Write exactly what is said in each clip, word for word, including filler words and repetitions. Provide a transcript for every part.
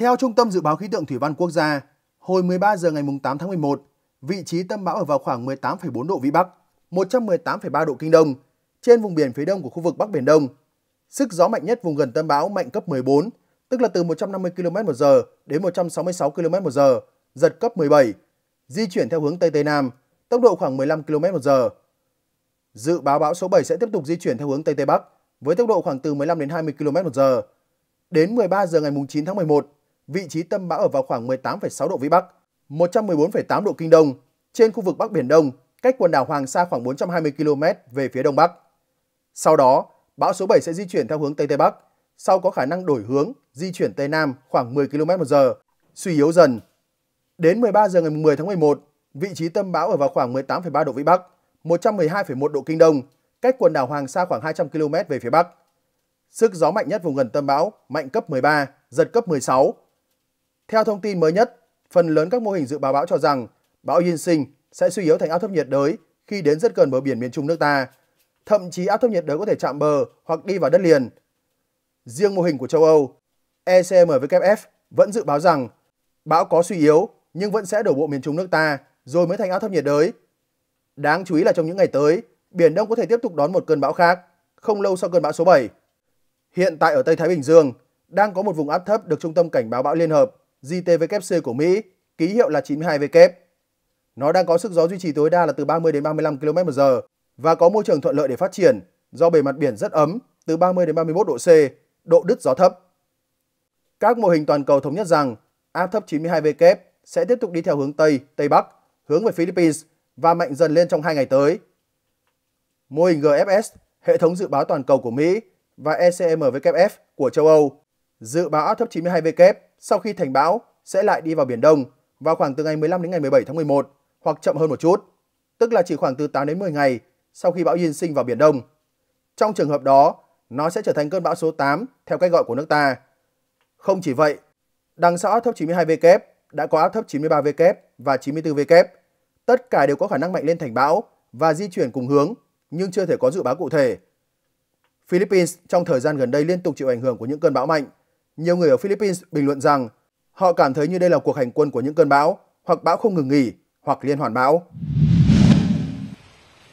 Theo Trung tâm Dự báo Khí tượng Thủy văn Quốc gia, hồi mười ba giờ ngày tám tháng mười một, vị trí tâm bão ở vào khoảng mười tám phẩy bốn độ Vĩ Bắc, một trăm mười tám phẩy ba độ Kinh Đông, trên vùng biển phía đông của khu vực Bắc Biển Đông. Sức gió mạnh nhất vùng gần tâm bão mạnh cấp mười bốn, tức là từ một trăm năm mươi ki lô mét trên giờ đến một trăm sáu mươi sáu ki lô mét trên giờ, giật cấp mười bảy, di chuyển theo hướng Tây Tây Nam, tốc độ khoảng mười lăm ki lô mét trên giờ. Dự báo bão số bảy sẽ tiếp tục di chuyển theo hướng Tây Tây Bắc, với tốc độ khoảng từ mười lăm đến hai mươi ki lô mét trên giờ. Đến mười ba giờ ngày chín tháng mười một, vị trí tâm bão ở vào khoảng mười tám phẩy sáu độ Vĩ Bắc, một trăm mười bốn phẩy tám độ Kinh Đông, trên khu vực Bắc Biển Đông, cách quần đảo Hoàng Sa khoảng bốn trăm hai mươi ki lô mét về phía Đông Bắc. Sau đó, bão số bảy sẽ di chuyển theo hướng Tây Tây Bắc, sau có khả năng đổi hướng, di chuyển Tây Nam khoảng mười ki lô mét trên giờ, suy yếu dần. Đến mười ba giờ ngày mười tháng mười một, vị trí tâm bão ở vào khoảng mười tám phẩy ba độ Vĩ Bắc, một trăm mười hai phẩy một độ Kinh Đông, cách quần đảo Hoàng Sa khoảng hai trăm ki lô mét về phía Bắc. Sức gió mạnh nhất vùng gần tâm bão mạnh cấp mười ba, giật cấp mười sáu. Theo thông tin mới nhất, phần lớn các mô hình dự báo bão cho rằng bão Yinxing sẽ suy yếu thành áp thấp nhiệt đới khi đến rất gần bờ biển miền Trung nước ta. Thậm chí áp thấp nhiệt đới có thể chạm bờ hoặc đi vào đất liền. Riêng mô hình của châu Âu, E C M W F vẫn dự báo rằng bão có suy yếu nhưng vẫn sẽ đổ bộ miền Trung nước ta rồi mới thành áp thấp nhiệt đới. Đáng chú ý là trong những ngày tới, Biển Đông có thể tiếp tục đón một cơn bão khác, không lâu sau cơn bão số bảy. Hiện tại ở Tây Thái Bình Dương, đang có một vùng áp thấp được Trung tâm Cảnh báo Bão Liên Hợp J T W C của Mỹ, ký hiệu là chín mươi hai W. Nó đang có sức gió duy trì tối đa là từ ba mươi đến ba mươi lăm ki lô mét trên giờ và có môi trường thuận lợi để phát triển do bề mặt biển rất ấm, từ ba mươi đến ba mươi mốt độ C, độ đứt gió thấp. Các mô hình toàn cầu thống nhất rằng áp thấp chín mươi hai W sẽ tiếp tục đi theo hướng Tây, Tây Bắc, hướng về Philippines và mạnh dần lên trong hai ngày tới. Mô hình G F S, hệ thống dự báo toàn cầu của Mỹ, và E C M W F của châu Âu dự báo áp thấp chín mươi hai W sau khi thành bão sẽ lại đi vào Biển Đông vào khoảng từ ngày mười lăm đến ngày mười bảy tháng mười một hoặc chậm hơn một chút, tức là chỉ khoảng từ tám đến mười ngày sau khi bão Yinxing vào Biển Đông. Trong trường hợp đó, nó sẽ trở thành cơn bão số tám theo cách gọi của nước ta. Không chỉ vậy, đằng sau áp thấp chín mươi hai W đã có áp thấp chín mươi ba W và chín mươi tư W. Tất cả đều có khả năng mạnh lên thành bão và di chuyển cùng hướng, nhưng chưa thể có dự báo cụ thể. Philippines trong thời gian gần đây liên tục chịu ảnh hưởng của những cơn bão mạnh. Nhiều người ở Philippines bình luận rằng họ cảm thấy như đây là cuộc hành quân của những cơn bão, hoặc bão không ngừng nghỉ, hoặc liên hoàn bão.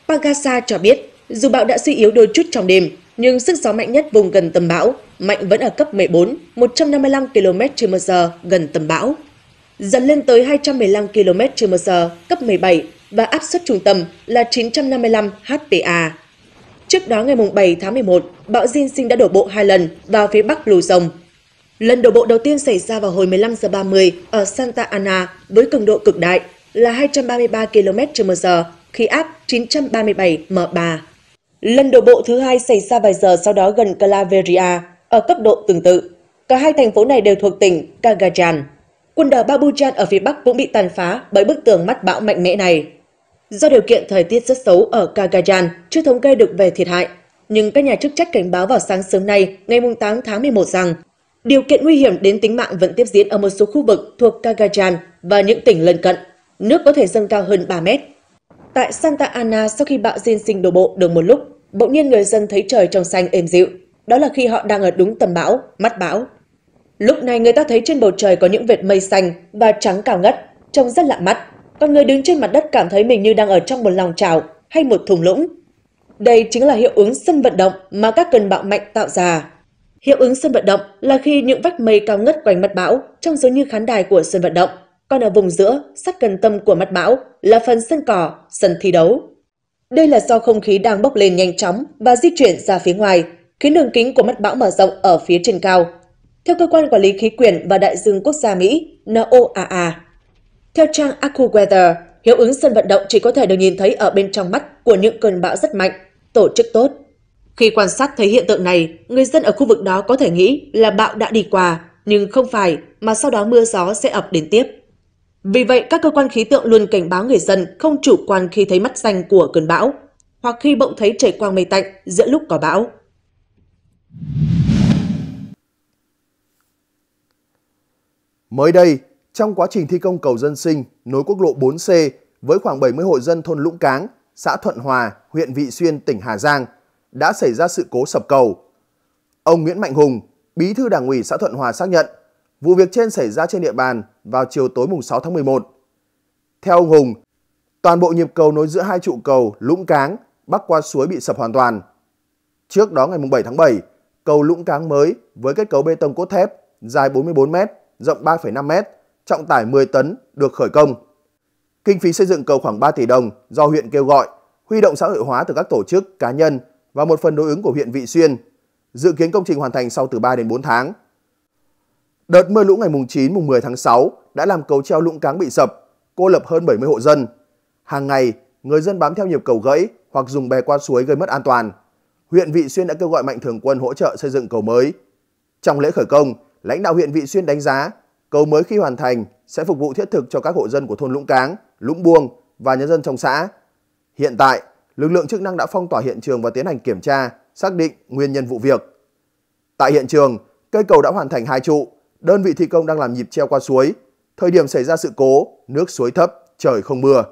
Pagasa cho biết, dù bão đã suy yếu đôi chút trong đêm, nhưng sức gió mạnh nhất vùng gần tâm bão mạnh vẫn ở cấp mười bốn, một trăm năm mươi lăm ki lô mét trên giờ gần tâm bão. Dần lên tới hai trăm mười lăm ki lô mét trên giờ, cấp mười bảy và áp suất trung tâm là chín trăm năm mươi lăm hectopascal. Trước đó ngày bảy tháng mười một, bão Yinxing đã đổ bộ hai lần vào phía bắc Blue Sông. Lần đổ bộ đầu tiên xảy ra vào hồi mười lăm giờ ba mươi ở Santa Ana với cường độ cực đại là hai trăm ba mươi ba ki lô mét trên giờ khi áp chín trăm ba mươi bảy mét/s. Lần đổ bộ thứ hai xảy ra vài giờ sau đó gần Calaveria ở cấp độ tương tự. Cả hai thành phố này đều thuộc tỉnh Cagayan. Quần đảo Babujan ở phía bắc cũng bị tàn phá bởi bức tường mắt bão mạnh mẽ này. Do điều kiện thời tiết rất xấu ở Cagayan, chưa thống kê được về thiệt hại, nhưng các nhà chức trách cảnh báo vào sáng sớm nay, ngày tám tháng mười một rằng điều kiện nguy hiểm đến tính mạng vẫn tiếp diễn ở một số khu vực thuộc Cagayan và những tỉnh lân cận, nước có thể dâng cao hơn ba mét. Tại Santa Ana, sau khi bão Yinxing đổ bộ được một lúc, bỗng nhiên người dân thấy trời trong xanh êm dịu, đó là khi họ đang ở đúng tầm bão, mắt bão. Lúc này người ta thấy trên bầu trời có những vệt mây xanh và trắng cao ngất, trông rất lạ mắt. Còn người đứng trên mặt đất cảm thấy mình như đang ở trong một lòng trào hay một thùng lũng. Đây chính là hiệu ứng sân vận động mà các cơn bão mạnh tạo ra. Hiệu ứng sân vận động là khi những vách mây cao ngất quanh mặt bão trông giống như khán đài của sân vận động, còn ở vùng giữa, sát gần tâm của mặt bão là phần sân cỏ, sân thi đấu. Đây là do không khí đang bốc lên nhanh chóng và di chuyển ra phía ngoài, khiến đường kính của mặt bão mở rộng ở phía trên cao. Theo cơ quan quản lý khí quyển và đại dương quốc gia Mỹ, N O A A, theo trang AccuWeather, hiệu ứng sân vận động chỉ có thể được nhìn thấy ở bên trong mắt của những cơn bão rất mạnh, tổ chức tốt. Khi quan sát thấy hiện tượng này, người dân ở khu vực đó có thể nghĩ là bão đã đi qua, nhưng không phải, mà sau đó mưa gió sẽ ập đến tiếp. Vì vậy, các cơ quan khí tượng luôn cảnh báo người dân không chủ quan khi thấy mắt xanh của cơn bão, hoặc khi bỗng thấy trời quang mây tạnh giữa lúc có bão. Mới đây, trong quá trình thi công cầu dân sinh nối quốc lộ bốn C với khoảng bảy mươi hộ dân thôn Lũng Cáng, xã Thuận Hòa, huyện Vị Xuyên, tỉnh Hà Giang, đã xảy ra sự cố sập cầu. Ông Nguyễn Mạnh Hùng, bí thư đảng ủy xã Thuận Hòa xác nhận, Vụ việc trên xảy ra trên địa bàn vào chiều tối mùng sáu tháng mười một. Theo ông Hùng, toàn bộ nhịp cầu nối giữa hai trụ cầu Lũng Cáng bắc qua suối bị sập hoàn toàn. Trước đó ngày mùng bảy tháng bảy, cầu Lũng Cáng mới với kết cấu bê tông cốt thép dài bốn mươi bốn mét, rộng ba phẩy năm mét, trọng tải mười tấn được khởi công. Kinh phí xây dựng cầu khoảng ba tỷ đồng do huyện kêu gọi, huy động xã hội hóa từ các tổ chức, cá nhân và một phần đối ứng của huyện Vị Xuyên. Dự kiến công trình hoàn thành sau từ ba đến bốn tháng. Đợt mưa lũ ngày mùng chín, mùng mười tháng sáu đã làm cầu treo Lũng Cáng bị sập, cô lập hơn bảy mươi hộ dân. Hàng ngày, người dân bám theo nhịp cầu gãy hoặc dùng bè qua suối gây mất an toàn. Huyện Vị Xuyên đã kêu gọi mạnh thường quân hỗ trợ xây dựng cầu mới. Trong lễ khởi công, lãnh đạo huyện Vị Xuyên đánh giá cầu mới khi hoàn thành sẽ phục vụ thiết thực cho các hộ dân của thôn Lũng Cáng, Lũng Buông và nhân dân trong xã. Hiện tại, lực lượng chức năng đã phong tỏa hiện trường và tiến hành kiểm tra, xác định nguyên nhân vụ việc. Tại hiện trường, cây cầu đã hoàn thành hai trụ, đơn vị thi công đang làm nhịp treo qua suối. Thời điểm xảy ra sự cố, nước suối thấp, trời không mưa.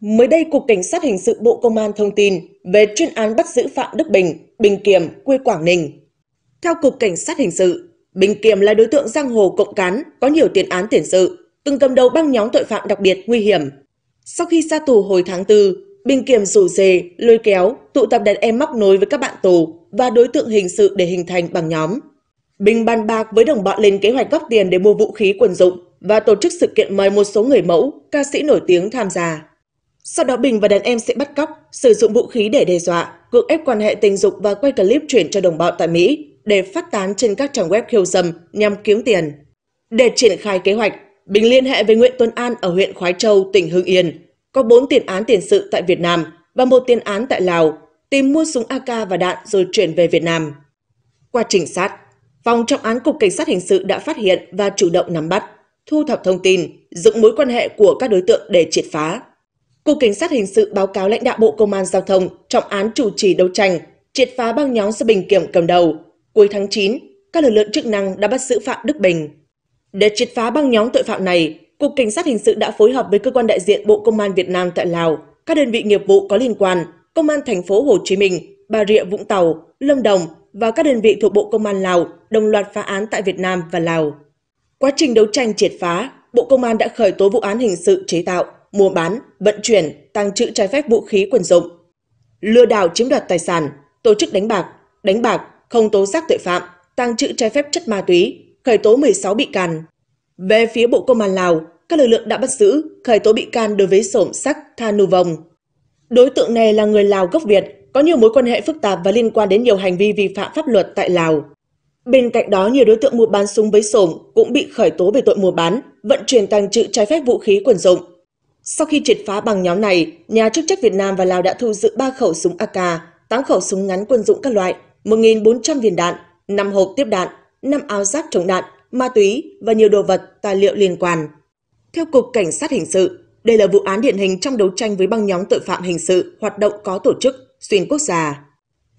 Mới đây, Cục Cảnh sát Hình sự Bộ Công an thông tin về chuyên án bắt giữ Phạm Đức Bình, Bình Kiềm, quê Quảng Ninh. Theo Cục Cảnh sát Hình sự, Bình Kiềm là đối tượng giang hồ cộng cán, có nhiều tiền án tiền sự, từng cầm đầu băng nhóm tội phạm đặc biệt nguy hiểm. Sau khi ra tù hồi tháng tư, Bình Kiềm rủ rê, lôi kéo, tụ tập đàn em móc nối với các bạn tù và đối tượng hình sự để hình thành băng nhóm. Bình bàn bạc với đồng bọn lên kế hoạch góp tiền để mua vũ khí quân dụng và tổ chức sự kiện mời một số người mẫu, ca sĩ nổi tiếng tham gia. Sau đó Bình và đàn em sẽ bắt cóc, sử dụng vũ khí để đe dọa, cưỡng ép quan hệ tình dục và quay clip chuyển cho đồng bọn tại Mỹ để phát tán trên các trang web khiêu dâm nhằm kiếm tiền. Để triển khai kế hoạch, Bình liên hệ với Nguyễn Tuấn An ở huyện Khoái Châu, tỉnh Hưng Yên, có bốn tiền án tiền sự tại Việt Nam và một tiền án tại Lào, tìm mua súng a ca và đạn rồi chuyển về Việt Nam. Qua trinh sát, phòng trọng án Cục Cảnh sát Hình sự đã phát hiện và chủ động nắm bắt, thu thập thông tin, dựng mối quan hệ của các đối tượng để triệt phá. Cục Cảnh sát Hình sự báo cáo lãnh đạo Bộ Công an Giao thông trọng án chủ trì đấu tranh, triệt phá băng nhóm do Bình Kiềm cầm đầu. Cuối tháng chín, các lực lượng chức năng đã bắt giữ Phạm Đức Bình. Để triệt phá băng nhóm tội phạm này, Cục Cảnh sát Hình sự đã phối hợp với cơ quan đại diện Bộ Công an Việt Nam tại Lào, các đơn vị nghiệp vụ có liên quan, Công an thành phố Hồ Chí Minh, Bà Rịa, Vũng Tàu, Lâm Đồng và các đơn vị thuộc Bộ Công an Lào đồng loạt phá án tại Việt Nam và Lào. Quá trình đấu tranh triệt phá, Bộ Công an đã khởi tố vụ án hình sự chế tạo, mua bán, vận chuyển, tàng trữ trái phép vũ khí quân dụng, lừa đảo chiếm đoạt tài sản, tổ chức đánh bạc, đánh bạc, không tố giác tội phạm, tàng trữ trái phép chất ma túy, khởi tố mười sáu bị can. Về phía Bộ Công an Lào, các lực lượng đã bắt giữ, khởi tố bị can đối với Sổm Sắc Tha Nu Vòng. Đối tượng này là người Lào gốc Việt, có nhiều mối quan hệ phức tạp và liên quan đến nhiều hành vi vi phạm pháp luật tại Lào. Bên cạnh đó, nhiều đối tượng mua bán súng với Sổm cũng bị khởi tố về tội mua bán, vận chuyển tàng trữ trái phép vũ khí quân dụng. Sau khi triệt phá băng nhóm này, nhà chức trách Việt Nam và Lào đã thu giữ ba khẩu súng a ca, tám khẩu súng ngắn quân dụng các loại, một nghìn bốn trăm viên đạn, năm hộp tiếp đạn, năm áo giáp chống đạn, ma túy và nhiều đồ vật, tài liệu liên quan. Theo Cục Cảnh sát Hình sự, đây là vụ án điển hình trong đấu tranh với băng nhóm tội phạm hình sự hoạt động có tổ chức, xuyên quốc gia.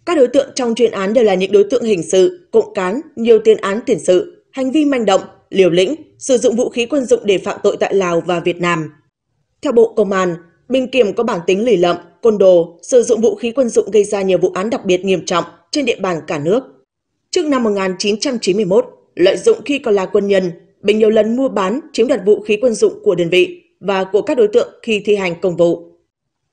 Các đối tượng trong chuyên án đều là những đối tượng hình sự, cộng cán, nhiều tiền án tiền sự, hành vi manh động, liều lĩnh, sử dụng vũ khí quân dụng để phạm tội tại Lào và Việt Nam. Theo Bộ Công an, Bình Kiềm có bản tính lì lợm, côn đồ, sử dụng vũ khí quân dụng gây ra nhiều vụ án đặc biệt nghiêm trọng trên địa bàn cả nước. Trước năm một nghìn chín trăm chín mươi mốt, lợi dụng khi còn là quân nhân, Bình nhiều lần mua bán, chiếm đoạt vũ khí quân dụng của đơn vị và của các đối tượng khi thi hành công vụ.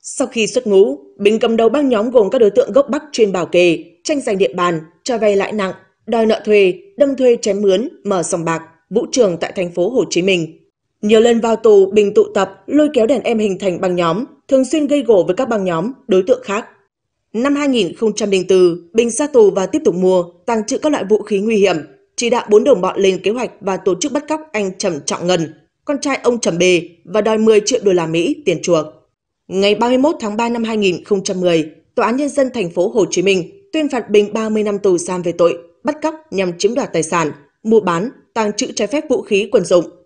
Sau khi xuất ngũ, Bình cầm đầu băng nhóm gồm các đối tượng gốc Bắc chuyên bảo kê, tranh giành địa bàn, cho vay lãi nặng, đòi nợ thuê, đâm thuê chém mướn, mở sòng bạc, vũ trường tại thành phố Hồ Chí Minh. Nhiều lần vào tù, Bình tụ tập, lôi kéo đàn em hình thành băng nhóm, thường xuyên gây gổ với các băng nhóm, đối tượng khác. Năm hai nghìn không trăm lẻ tư, Bình ra tù và tiếp tục mua, tàng trữ các loại vũ khí nguy hiểm, chỉ đạo bốn đồng bọn lên kế hoạch và tổ chức bắt cóc anh Trầm Trọng Ngân, con trai ông Trầm Bê và đòi mười triệu đô la Mỹ tiền chuộc. Ngày ba mươi mốt tháng ba năm hai nghìn không trăm mười, Tòa án Nhân dân thành phố Hồ Chí Minh tuyên phạt Bình ba mươi năm tù giam về tội bắt cóc nhằm chiếm đoạt tài sản, mua bán, tàng trữ trái phép vũ khí quân dụng.